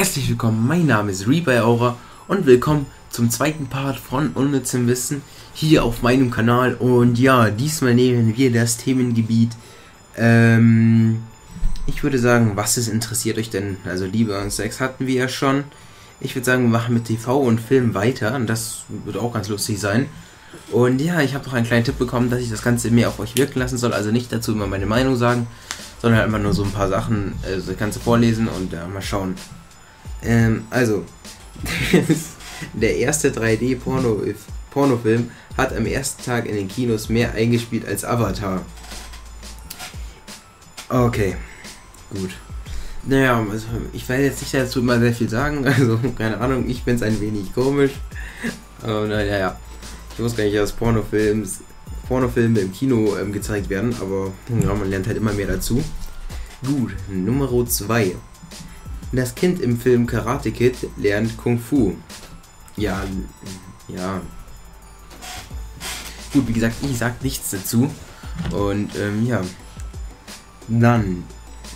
Herzlich willkommen, mein Name ist Reby Aura und willkommen zum zweiten Part von Unnützem Wissen hier auf meinem Kanal. Und ja, diesmal nehmen wir das Themengebiet, ich würde sagen, was es interessiert euch denn? Also Liebe und Sex hatten wir ja schon. Ich würde sagen, wir machen mit TV und Film weiter und das wird auch ganz lustig sein. Und ja, ich habe noch einen kleinen Tipp bekommen, dass ich das Ganze mehr auf euch wirken lassen soll, also nicht dazu immer meine Meinung sagen, sondern einfach nur so ein paar Sachen, das Ganze vorlesen und mal schauen. Also, der erste 3D-Pornofilm hat am ersten Tag in den Kinos mehr eingespielt als Avatar. Okay, gut. Naja, also ich werde jetzt nicht dazu mal sehr viel sagen, also keine Ahnung, ich bin es ein wenig komisch. Aber naja, ich wusste gar nicht, dass Pornofilme im Kino gezeigt werden, aber ja, man lernt halt immer mehr dazu. Gut, Nummer 2. Das Kind im Film Karate Kid lernt Kung Fu. Ja. Gut, wie gesagt, ich sag nichts dazu. Und ja. Dann.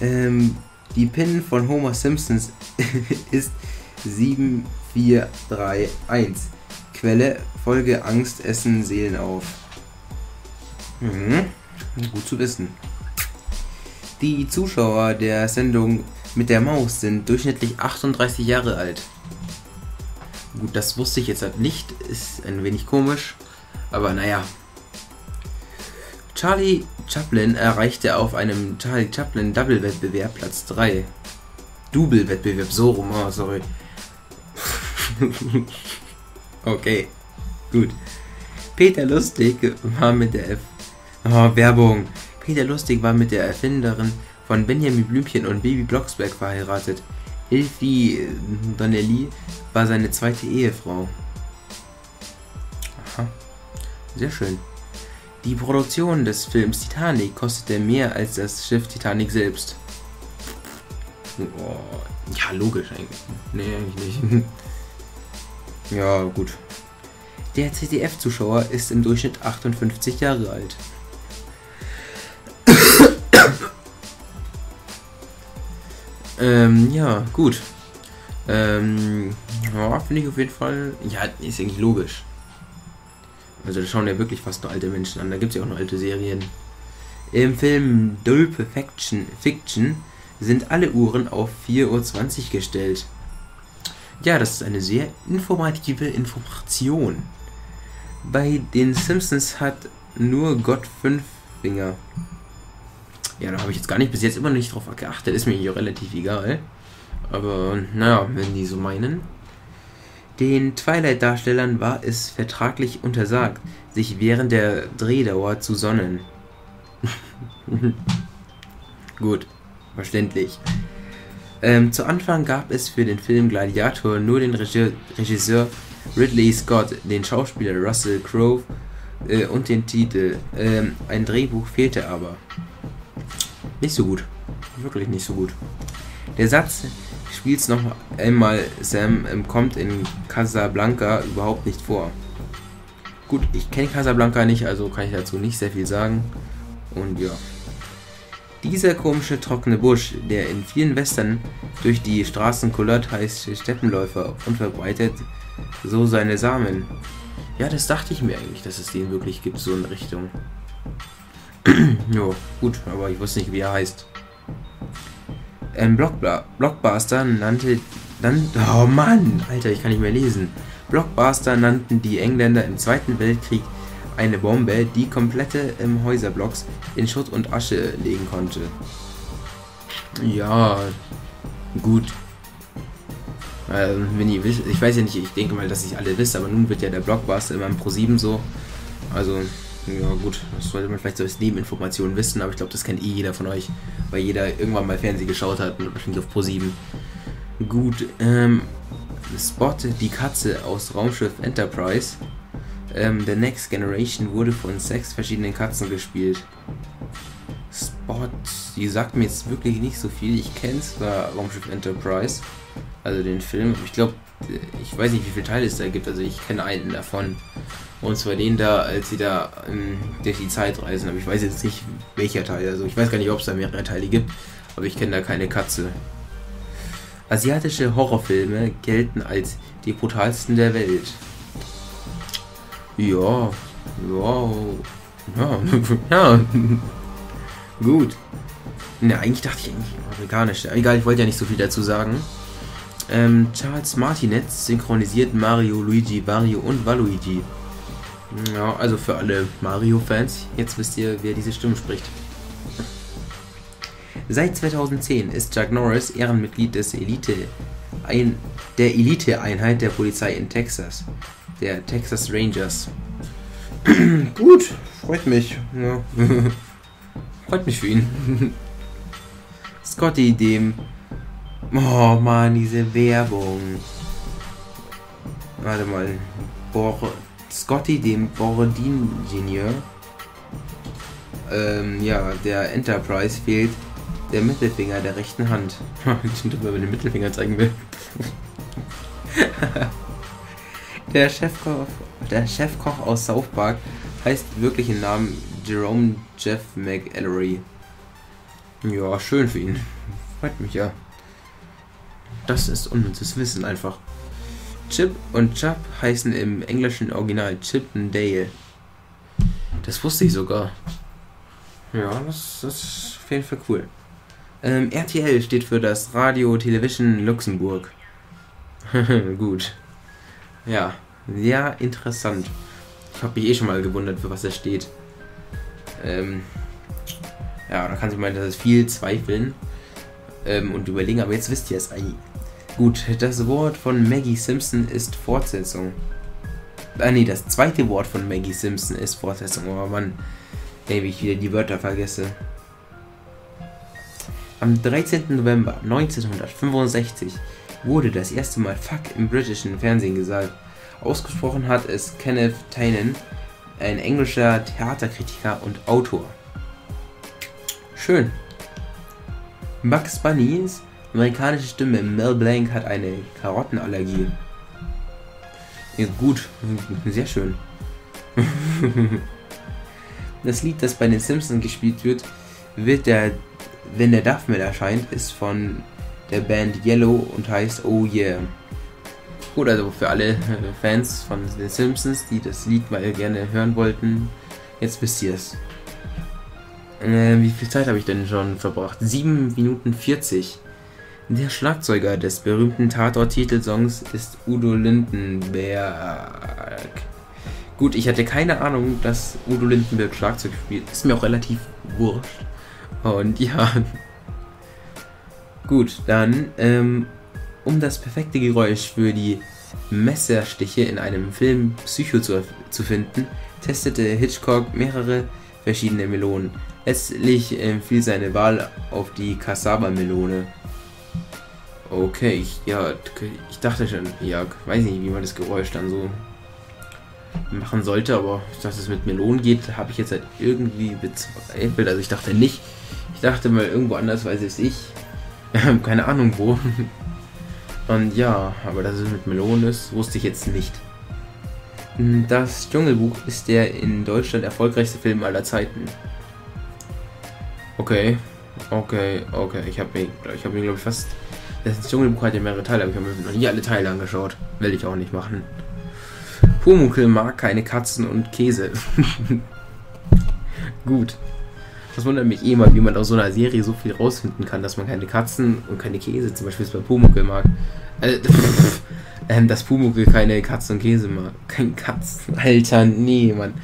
Die PIN von Homer Simpsons ist 7431. Quelle, Folge Angst essen Seelen auf. Gut zu wissen. Die Zuschauer der Sendung Mit der Maus sind durchschnittlich 38 Jahre alt. Gut, das wusste ich jetzt halt nicht, ist ein wenig komisch, aber naja. Charlie Chaplin erreichte auf einem Charlie Chaplin Double-Wettbewerb Platz 3. Double-Wettbewerb, so rum, oh, sorry. Okay, gut. Peter Lustig war mit der Erfinderin von Benjamin Blümchen und Bibi Blocksberg verheiratet. Elfie Donnelly war seine zweite Ehefrau. Aha, sehr schön. Die Produktion des Films Titanic kostete mehr als das Schiff Titanic selbst. Oh, ja, logisch eigentlich. Nee, eigentlich nicht. Ja, gut. Der ZDF-Zuschauer ist im Durchschnitt 58 Jahre alt. Ja, gut. Ja, finde ich auf jeden Fall. Ja, ist eigentlich logisch. Also da schauen ja wirklich fast nur alte Menschen an. Da gibt es ja auch noch alte Serien. Im Film Pulp Fiction sind alle Uhren auf 4:20 Uhr gestellt. Ja, das ist eine sehr informative Information. Bei den Simpsons hat nur Gott 5 Finger. Ja, da habe ich jetzt bis jetzt immer noch nicht drauf geachtet, ist mir hier relativ egal. Aber naja, wenn die so meinen. Den Twilight-Darstellern war es vertraglich untersagt, sich während der Drehdauer zu sonnen. Gut, verständlich. Zu Anfang gab es für den Film Gladiator nur den Regisseur Ridley Scott, den Schauspieler Russell Crowe und den Titel. Ein Drehbuch fehlte aber. Nicht so gut. Wirklich nicht so gut. Der Satz, spiel's noch einmal, Sam, kommt in Casablanca überhaupt nicht vor. Gut, ich kenne Casablanca nicht, also kann ich dazu nicht sehr viel sagen. Und ja. Dieser komische trockene Busch, der in vielen Western durch die Straßen kullert, heißt Steppenläufer und verbreitet so seine Samen. Ja, das dachte ich mir eigentlich, dass es den wirklich gibt, so in Richtung. Jo, gut, aber ich wusste nicht, wie er heißt. Blockbuster nannten die Engländer im Zweiten Weltkrieg eine Bombe, die komplette Häuserblocks in Schutt und Asche legen konnte. Ja, gut. Wenn ihr wisst, ich weiß ja nicht, ich denke mal, dass ich alle wisst, aber nun wird ja der Blockbuster immer im Pro 7 so. Also, ja gut, das sollte man vielleicht so als Nebeninformationen wissen, aber ich glaube, das kennt eh jeder von euch, weil jeder irgendwann mal Fernsehen geschaut hat und wahrscheinlich auf Pro 7. Gut, Spot, die Katze aus Raumschiff Enterprise. The Next Generation wurde von 6 verschiedenen Katzen gespielt. Spot, die sagt mir jetzt wirklich nicht so viel, ich kenne zwar Raumschiff Enterprise, also den Film, ich glaube, ich weiß nicht, wie viele Teile es da gibt, also ich kenne einen davon. Und zwar den da, als sie da durch die Zeit reisen, aber ich weiß jetzt nicht, welcher Teil, also ich weiß gar nicht, ob es da mehrere Teile gibt, aber ich kenne da keine Katze. Asiatische Horrorfilme gelten als die brutalsten der Welt. Ja, wow. Ja, ja. Gut. Na, eigentlich dachte ich amerikanisch. Egal, ich wollte ja nicht so viel dazu sagen. Charles Martinet synchronisiert Mario, Luigi, Wario und Waluigi. Ja, also für alle Mario-Fans, jetzt wisst ihr, wer diese Stimme spricht. Seit 2010 ist Chuck Norris Ehrenmitglied des der Elite-Einheit der Polizei in Texas, der Texas Rangers. Gut, freut mich. Ja. Freut mich für ihn. Scotty, dem... Oh man, diese Werbung. Warte mal. Scotty, dem Borodin-Ingenieur. Ja, der Enterprise fehlt der Mittelfinger der rechten Hand. Stimmt, wenn man den Mittelfinger zeigen will. Der Chefkoch aus South Park heißt wirklich im Namen Jerome Jeff McElroy. Ja, schön für ihn. Freut mich ja. Das ist unnützes Wissen einfach. Chip und Chap heißen im englischen Original Chip und Dale. Das wusste ich sogar. Ja, das ist auf jeden Fall cool. RTL steht für das Radio Television Luxemburg. Gut. Ja, sehr interessant. Ich habe mich eh schon mal gewundert, für was das steht. Ja, da kann sich meinen, dass es viel zweifeln und überlegen, aber jetzt wisst ihr es eigentlich. Gut, das Wort von Maggie Simpson ist Fortsetzung. Ah ne, das zweite Wort von Maggie Simpson ist Fortsetzung. Oh Mann, ey, wie ich wieder die Wörter vergesse. Am 13. November 1965 wurde das erste Mal Fuck im britischen Fernsehen gesagt. Ausgesprochen hat es Kenneth Tynan, ein englischer Theaterkritiker und Autor. Schön. Bugs Bunnys amerikanische Stimme Mel Blanc hat eine Karottenallergie. Ja, gut, sehr schön. Das Lied, das bei den Simpsons gespielt wird, wenn der Duff Metal erscheint, ist von der Band Yellow und heißt Oh Yeah. Gut, also für alle Fans von den Simpsons, die das Lied mal gerne hören wollten, jetzt wisst ihr es. Wie viel Zeit habe ich denn schon verbracht? 7 Minuten 40. Der Schlagzeuger des berühmten Tatort-Titelsongs ist Udo Lindenberg. Gut, ich hatte keine Ahnung, dass Udo Lindenberg Schlagzeug spielt. Ist mir auch relativ wurscht. Und ja. Gut, dann, um das perfekte Geräusch für die Messerstiche in einem Film Psycho zu finden, testete Hitchcock mehrere verschiedene Melonen. Letztlich fiel seine Wahl auf die Cassava-Melone. Okay, ich dachte schon, ja, weiß nicht, wie man das Geräusch dann so machen sollte, aber dass es mit Melonen geht, habe ich jetzt halt irgendwie bezweifelt. Also ich dachte nicht, ich dachte mal irgendwo anders, weiß es ich, keine Ahnung wo. Und ja, aber dass es mit Melonen ist, wusste ich jetzt nicht. Das Dschungelbuch ist der in Deutschland erfolgreichste Film aller Zeiten. Okay. Ich hab mir glaube ich fast... Das Dschungelbuch hat ja mehrere Teile, aber ich habe mir noch nie alle Teile angeschaut. Will ich auch nicht machen. Pumuckl mag keine Katzen und Käse. Gut. Das wundert mich eh mal, wie man aus so einer Serie so viel rausfinden kann, dass man keine Katzen und keine Käse zum Beispiel bei Pumuckl mag. Dass Pumuckl keine Katzen und Käse mag. Kein Katzen. Alter, nee, Mann.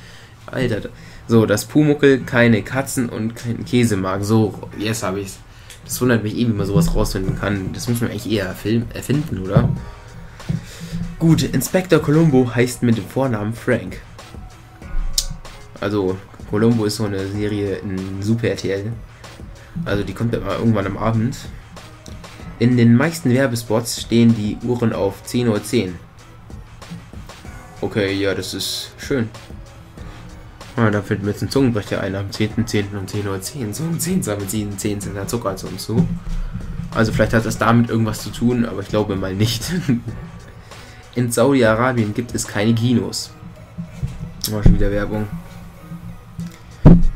Alter. So, dass Pumuckl keine Katzen und keinen Käse mag. So, jetzt habe ich's. Das wundert mich eh, wie man sowas rausfinden kann. Das muss man eigentlich eher erfinden, oder? Gut, Inspektor Columbo heißt mit dem Vornamen Frank. Also, Columbo ist so eine Serie in Super RTL. Also, die kommt ja mal irgendwann am Abend. In den meisten Werbespots stehen die Uhren auf 10:10 Uhr. Okay, ja, das ist schön. Ja, da fällt mir jetzt ein Zungenbrecher ein, am 10.10. um 10:10 Uhr. So um 10 sammelt sie 10 Cent Zucker zu uns zu. Also vielleicht hat das damit irgendwas zu tun, aber ich glaube mal nicht. In Saudi-Arabien gibt es keine Kinos. War schon wieder Werbung.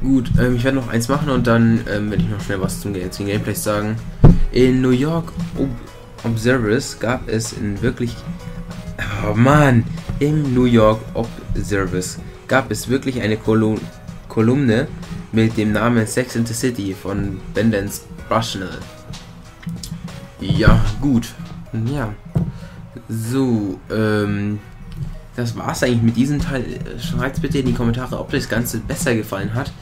Gut, ich werde noch eins machen und dann werde ich noch schnell was zum Gameplay sagen. In New York Observers gab es in wirklich... Oh Mann! Im New York Observers gab es wirklich eine Kolumne mit dem Namen Sex and the City von Brendan Sprouls. Ja, gut. Ja. So, das war's eigentlich mit diesem Teil. Schreibt bitte in die Kommentare, ob das Ganze besser gefallen hat.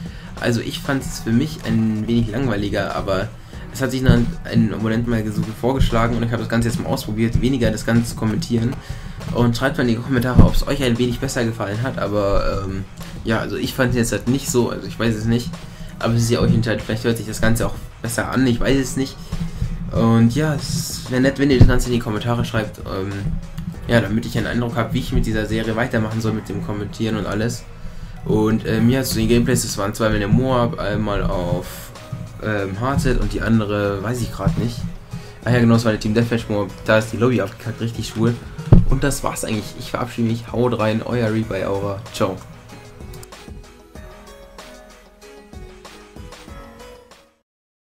Also ich fand es für mich ein wenig langweiliger, aber es hat sich ein Abonnent mal so vorgeschlagen und ich habe das Ganze jetzt mal ausprobiert, weniger das Ganze zu kommentieren. Und schreibt mal in die Kommentare, ob es euch ein wenig besser gefallen hat, aber ja, also ich fand es jetzt halt nicht so, also ich weiß es nicht. Aber es ist ja euch entscheidend, vielleicht hört sich das Ganze auch besser an, ich weiß es nicht. Und ja, es wäre nett, wenn ihr das Ganze in die Kommentare schreibt, ja, damit ich einen Eindruck habe, wie ich mit dieser Serie weitermachen soll, mit dem Kommentieren und alles. Und ja, zu den Gameplays, das waren zwei mit der Moab, einmal auf Hardset und die andere weiß ich gerade nicht. Ach ja, genau, das war der Team Deathmatch Moab, da ist die Lobby abgekackt, richtig schwul. Und das war's eigentlich, ich verabschiede mich, haut rein, euer Reby Aura, ciao.